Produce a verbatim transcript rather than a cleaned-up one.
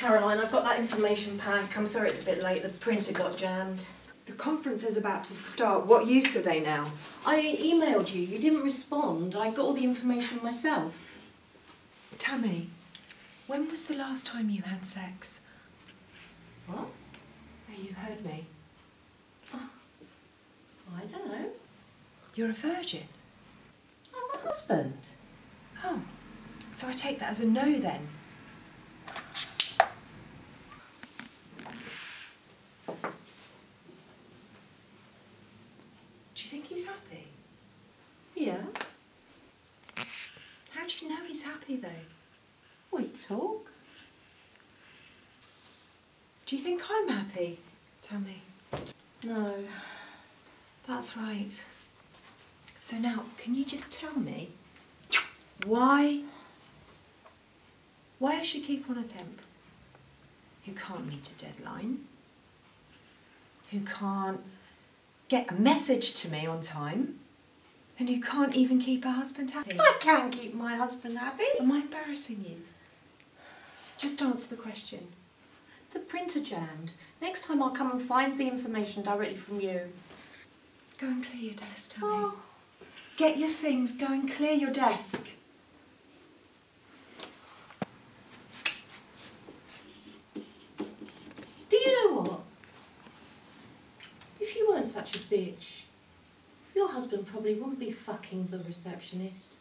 Caroline, I've got that information pack. I'm sorry it's a bit late, the printer got jammed. The conference is about to start. What use are they now? I emailed you. You didn't respond. I got all the information myself. Tammy, when was the last time you had sex? What? Oh, you heard me. Oh, I don't know. You're a virgin? I'm a husband. Oh, so I take that as a no then. Do you think he's happy? Yeah. How do you know he's happy though? We talk. Do you think I'm happy, Tammy? No. That's right. So now, can you just tell me why, why I should keep on a temp who can't meet a deadline, who can't get a message to me on time, and you can't even keep her husband happy? I can keep my husband happy. Am I embarrassing you? Just answer the question. The printer jammed. Next time I'll come and find the information directly from you. Go and clear your desk, Tammy. Oh. Get your things, go and clear your desk. Do you know what? If you weren't such a bitch, your husband probably wouldn't be fucking the receptionist.